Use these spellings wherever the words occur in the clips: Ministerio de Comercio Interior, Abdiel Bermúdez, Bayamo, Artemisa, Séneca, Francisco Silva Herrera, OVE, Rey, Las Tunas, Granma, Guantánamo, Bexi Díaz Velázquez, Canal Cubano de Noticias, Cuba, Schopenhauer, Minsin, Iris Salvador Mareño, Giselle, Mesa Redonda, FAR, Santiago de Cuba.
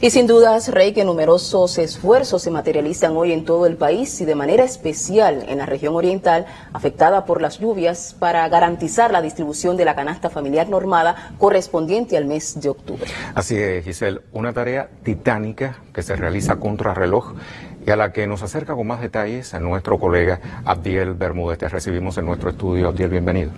Y sin dudas, Rey, que numerosos esfuerzos se materializan hoy en todo el país y de manera especial en la región oriental afectada por las lluvias para garantizar la distribución de la canasta familiar normada correspondiente al mes de octubre. Así es, Giselle, una tarea titánica que se realiza contrarreloj y a la que nos acerca con más detalles a nuestro colega Abdiel Bermúdez. Te recibimos en nuestro estudio. Abdiel, bienvenido.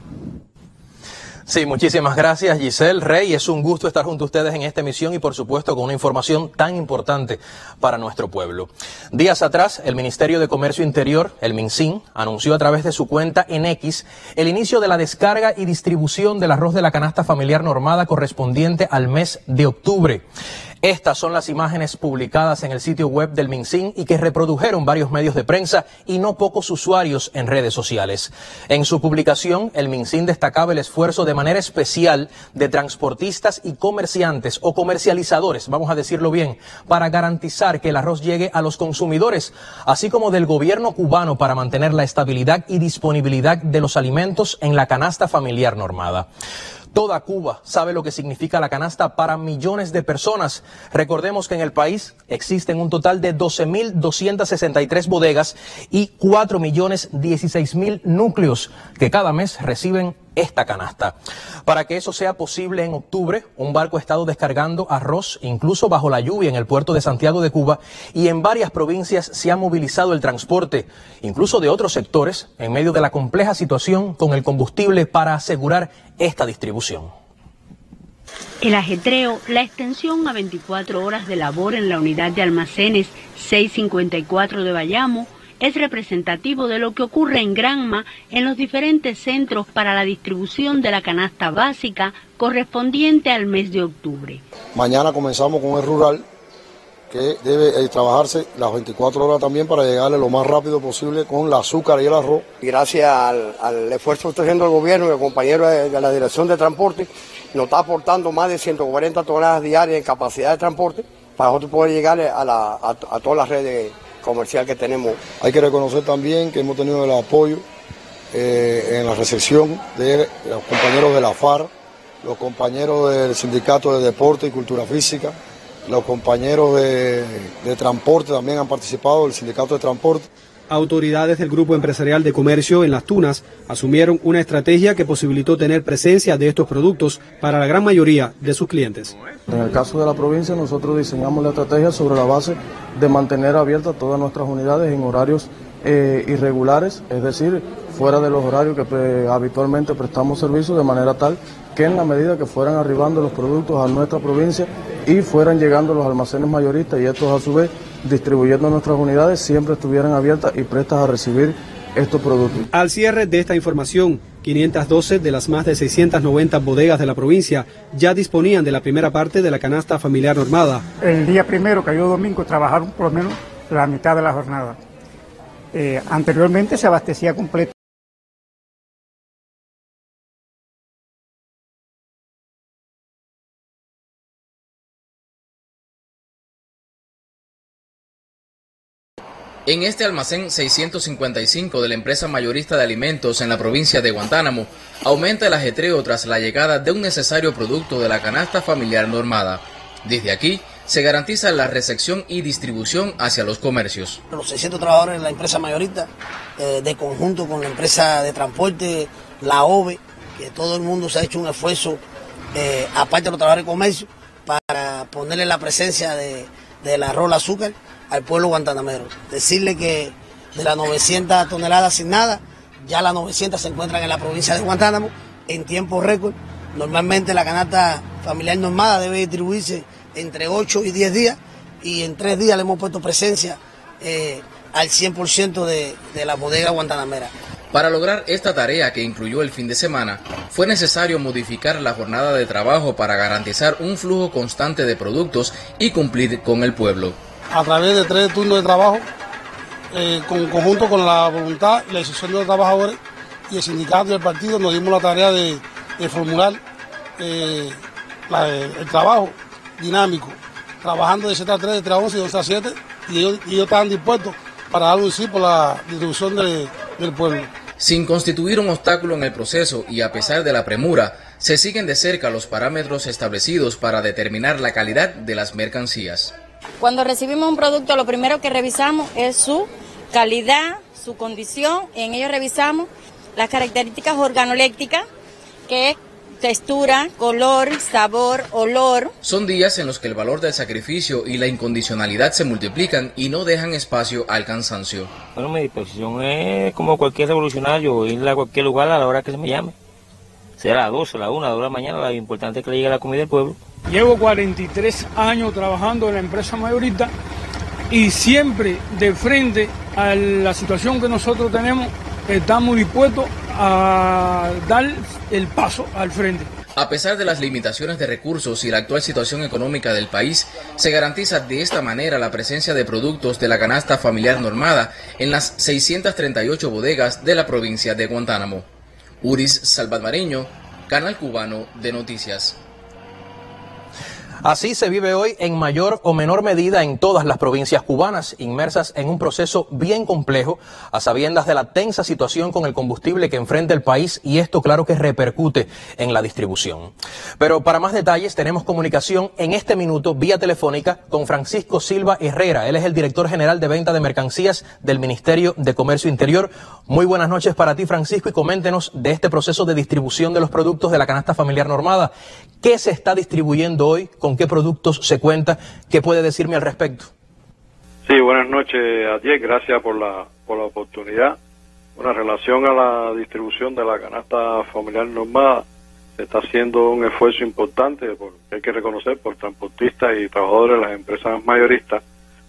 Sí, muchísimas gracias, Giselle. Rey, es un gusto estar junto a ustedes en esta emisión y por supuesto con una información tan importante para nuestro pueblo. Días atrás, el Ministerio de Comercio Interior, el Minsin, anunció a través de su cuenta en X el inicio de la descarga y distribución del arroz de la canasta familiar normada correspondiente al mes de octubre. Estas son las imágenes publicadas en el sitio web del Minsin y que reprodujeron varios medios de prensa y no pocos usuarios en redes sociales. En su publicación, el Minsin destacaba el esfuerzo de manera especial de transportistas y comerciantes o comercializadores, vamos a decirlo bien, para garantizar que el arroz llegue a los consumidores, así como del gobierno cubano para mantener la estabilidad y disponibilidad de los alimentos en la canasta familiar normada. Toda Cuba sabe lo que significa la canasta para millones de personas. Recordemos que en el país existen un total de 12.263 bodegas y 4.016.000 núcleos que cada mes reciben esta canasta. Para que eso sea posible en octubre, un barco ha estado descargando arroz, incluso bajo la lluvia, en el puerto de Santiago de Cuba, y en varias provincias se ha movilizado el transporte, incluso de otros sectores, en medio de la compleja situación con el combustible para asegurar esta distribución. El ajetreo, la extensión a 24 horas de labor en la unidad de almacenes 654 de Bayamo, es representativo de lo que ocurre en Granma en los diferentes centros para la distribución de la canasta básica correspondiente al mes de octubre. Mañana comenzamos con el rural, que debe trabajarse las 24 horas también para llegarle lo más rápido posible con el azúcar y el arroz. Gracias al esfuerzo que está haciendo el gobierno y el compañero de la Dirección de Transporte, nos está aportando más de 140 toneladas diarias en capacidad de transporte para nosotros poder llegar a todas las redes comercial que tenemos. Hay que reconocer también que hemos tenido el apoyo en la recepción de los compañeros de la FAR, los compañeros del Sindicato de Deporte y Cultura Física, los compañeros de Transporte también han participado, el Sindicato de Transporte. Autoridades del Grupo Empresarial de Comercio en Las Tunas asumieron una estrategia que posibilitó tener presencia de estos productos para la gran mayoría de sus clientes. En el caso de la provincia, nosotros diseñamos la estrategia sobre la base de mantener abiertas todas nuestras unidades en horarios irregulares, es decir, fuera de los horarios que habitualmente prestamos servicios, de manera tal que en la medida que fueran arribando los productos a nuestra provincia y fueran llegando los almacenes mayoristas y estos a su vez distribuyendo nuestras unidades, siempre estuvieran abiertas y prestas a recibir estos productos. Al cierre de esta información, 512 de las más de 690 bodegas de la provincia ya disponían de la primera parte de la canasta familiar normada. El día primero, que cayó domingo, trabajaron por lo menos la mitad de la jornada. Anteriormente se abastecía completo. En este almacén 655 de la empresa mayorista de alimentos en la provincia de Guantánamo, aumenta el ajetreo tras la llegada de un necesario producto de la canasta familiar normada. Desde aquí se garantiza la recepción y distribución hacia los comercios. Los 600 trabajadores de la empresa mayorista, de conjunto con la empresa de transporte, la OVE, que todo el mundo se ha hecho un esfuerzo, aparte de los trabajadores de comercio, para ponerle la presencia del arroz, azúcar al pueblo guantanamero. Decirle que de las 900 toneladas asignadas, ya las 900 se encuentran en la provincia de Guantánamo en tiempo récord. Normalmente la canasta familiar normada debe distribuirse entre 8 y 10 días y en 3 días le hemos puesto presencia al 100% de la bodega guantanamera. Para lograr esta tarea que incluyó el fin de semana, fue necesario modificar la jornada de trabajo para garantizar un flujo constante de productos y cumplir con el pueblo. A través de 3 turnos de trabajo, en conjunto con la voluntad y la decisión de los trabajadores y el sindicato y el partido, nos dimos la tarea de formular el trabajo dinámico, trabajando de 7 a 3, de 3 a 11 y de 11 a 7, y ellos estaban dispuestos para dar un sí por la distribución del pueblo. Sin constituir un obstáculo en el proceso y a pesar de la premura, se siguen de cerca los parámetros establecidos para determinar la calidad de las mercancías. Cuando recibimos un producto, lo primero que revisamos es su calidad, su condición. En ello revisamos las características organolépticas, que es textura, color, sabor, olor. Son días en los que el valor del sacrificio y la incondicionalidad se multiplican y no dejan espacio al cansancio. Bueno, mi disposición es como cualquier revolucionario, ir a cualquier lugar a la hora que se me llame. Será a las 12, a las 1, a las 2 de la mañana, lo importante es que le llegue la comida del pueblo. Llevo 43 años trabajando en la empresa mayorista y siempre de frente a la situación que nosotros tenemos, estamos dispuestos a dar el paso al frente. A pesar de las limitaciones de recursos y la actual situación económica del país, se garantiza de esta manera la presencia de productos de la canasta familiar normada en las 638 bodegas de la provincia de Guantánamo. Iris Salvador Mareño, Canal Cubano de Noticias. Así se vive hoy en mayor o menor medida en todas las provincias cubanas, inmersas en un proceso bien complejo, a sabiendas de la tensa situación con el combustible que enfrenta el país, y esto claro que repercute en la distribución. Pero para más detalles tenemos comunicación en este minuto vía telefónica con Francisco Silva Herrera. Él es el director general de venta de mercancías del Ministerio de Comercio Interior. Muy buenas noches para ti, Francisco, y coméntenos de este proceso de distribución de los productos de la canasta familiar normada. ¿Qué se está distribuyendo hoy? ¿Con qué productos se cuenta? ¿Qué puede decirme al respecto? Sí, buenas noches, Abdiel. Gracias por la oportunidad. Bueno, en relación a la distribución de la canasta familiar normada, se está haciendo un esfuerzo importante, porque hay que reconocer, por transportistas y trabajadores de las empresas mayoristas,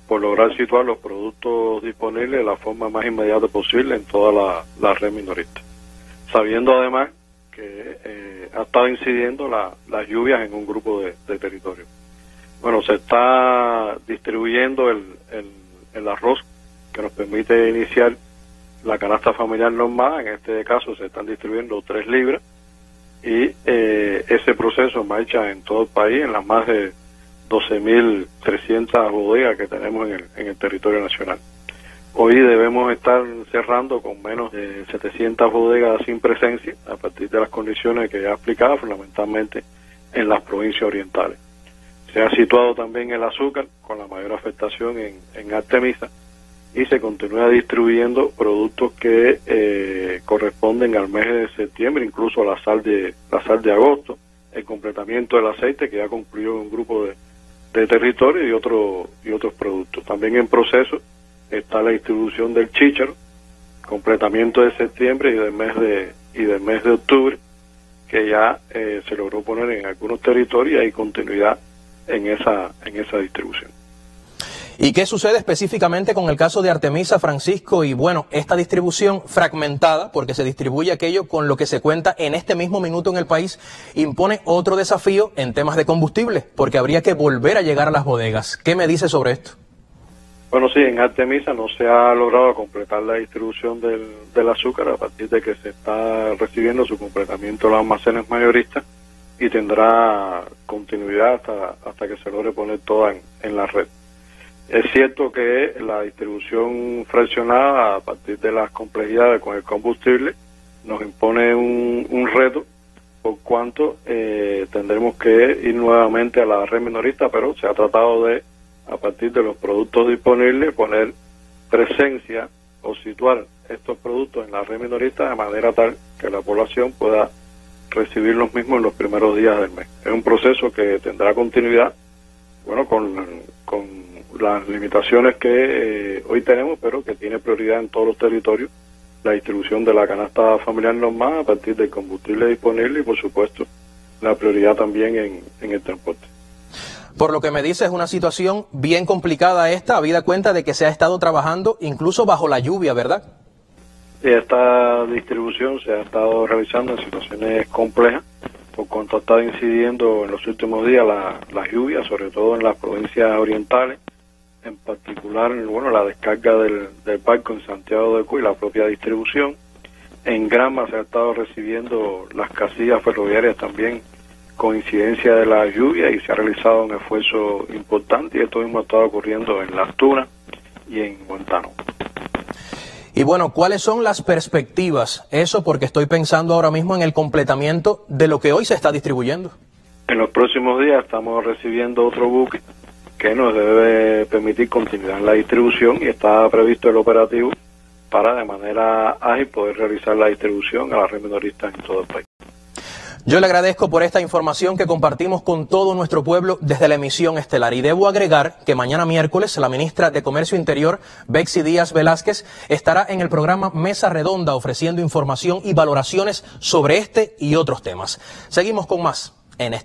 por lograr situar los productos disponibles de la forma más inmediata posible en toda la red minorista. Sabiendo además que ha estado incidiendo las lluvias en un grupo de territorio. Bueno, se está distribuyendo el arroz que nos permite iniciar la canasta familiar normal. En este caso se están distribuyendo 3 libras y ese proceso marcha en todo el país, en las más de 12.300 bodegas que tenemos en el territorio nacional. Hoy debemos estar cerrando con menos de 700 bodegas sin presencia, a partir de las condiciones que ya explicaba, fundamentalmente en las provincias orientales. Se ha situado también el azúcar, con la mayor afectación en Artemisa, y se continúa distribuyendo productos que corresponden al mes de septiembre, incluso a la sal de agosto, el completamiento del aceite, que ya concluyó en un grupo de territorio, y otros productos. También en proceso está la distribución del chícharo, completamiento de septiembre y del mes de octubre, que ya se logró poner en algunos territorios, y hay continuidad en esa distribución. ¿Y qué sucede específicamente con el caso de Artemisa, Francisco? Y bueno, esta distribución fragmentada, porque se distribuye aquello con lo que se cuenta en este mismo minuto en el país, impone otro desafío en temas de combustible, porque habría que volver a llegar a las bodegas. ¿Qué me dice sobre esto? Bueno, sí, en Artemisa no se ha logrado completar la distribución del azúcar, a partir de que se está recibiendo su completamiento de los almacenes mayoristas, y tendrá continuidad hasta que se logre poner toda en la red. Es cierto que la distribución fraccionada, a partir de las complejidades con el combustible, nos impone un reto, por cuanto tendremos que ir nuevamente a la red minorista, pero se ha tratado de, a partir de los productos disponibles, poner presencia o situar estos productos en la red minorista de manera tal que la población pueda recibir los mismos en los primeros días del mes. Es un proceso que tendrá continuidad, bueno, con las limitaciones que hoy tenemos, pero que tiene prioridad en todos los territorios la distribución de la canasta familiar normal a partir del combustible disponible, y por supuesto la prioridad también en el transporte. Por lo que me dice, es una situación bien complicada esta, habida cuenta de que se ha estado trabajando incluso bajo la lluvia, ¿verdad? Esta distribución se ha estado realizando en situaciones complejas, por cuanto ha estado incidiendo en los últimos días las lluvias, sobre todo en las provincias orientales, en particular, bueno, la descarga del barco en Santiago de Cuba y la propia distribución. En Granma se ha estado recibiendo las casillas ferroviarias también con incidencia de la lluvia, y se ha realizado un esfuerzo importante, y esto mismo ha estado ocurriendo en Las Tunas y en Guantánamo. Y bueno, ¿cuáles son las perspectivas? Eso porque estoy pensando ahora mismo en el completamiento de lo que hoy se está distribuyendo. En los próximos días estamos recibiendo otro buque que nos debe permitir continuar en la distribución y está previsto el operativo para de manera ágil poder realizar la distribución a las redes minoristas en todo el país. Yo le agradezco por esta información que compartimos con todo nuestro pueblo desde la emisión estelar. Y debo agregar que mañana miércoles la ministra de Comercio Interior, Bexi Díaz Velázquez, estará en el programa Mesa Redonda ofreciendo información y valoraciones sobre este y otros temas. Seguimos con más en este.